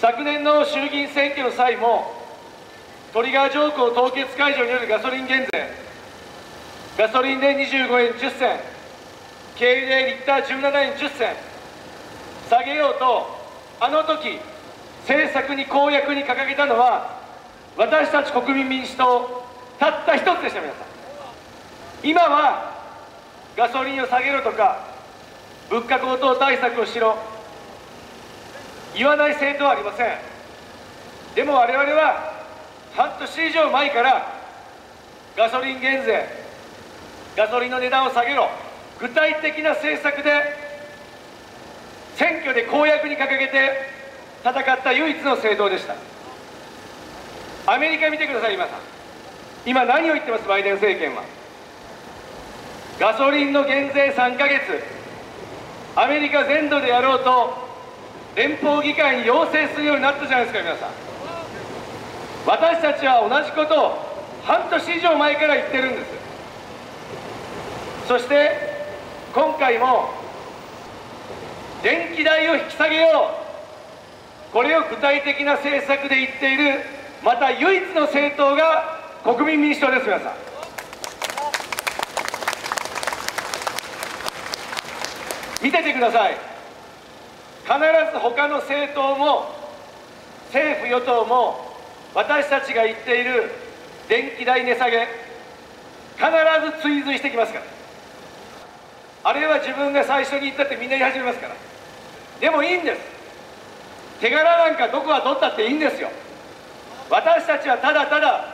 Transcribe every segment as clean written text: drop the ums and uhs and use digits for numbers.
昨年の衆議院選挙の際も、トリガー条項凍結解除によるガソリン減税、ガソリンで25円10銭、軽油でリッター17円10銭、下げようと、あの時政策に公約に掲げたのは、私たち国民民主党、たった一つでした、皆さん。今はガソリンを下げろとか、物価高騰対策をしろ、言わない政党はありません。でも我々は半年以上前からガソリン減税、ガソリンの値段を下げろ、具体的な政策で選挙で公約に掲げて戦った唯一の政党でした。アメリカ見てください、皆さん。今何を言ってます、バイデン政権は。ガソリンの減税3ヶ月、アメリカ全土でやろうと連邦議会に要請するようになったじゃないですか、皆さん。私たちは同じことを半年以上前から言ってるんです。そして今回も電気代を引き下げよう、これを具体的な政策で言っている、また唯一の政党が国民民主党です、皆さん。見ててください。必ず他の政党も政府・与党も私たちが言っている電気代値下げ、必ず追随してきますから。あれは自分が最初に言ったってみんな言い始めますから。でもいいんです。手柄なんかどこは取ったっていいんですよ。私たちはただただ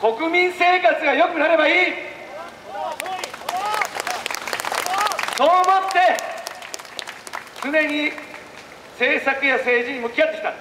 国民生活が良くなればいい、そう思って常に政策や政治に向き合ってきた。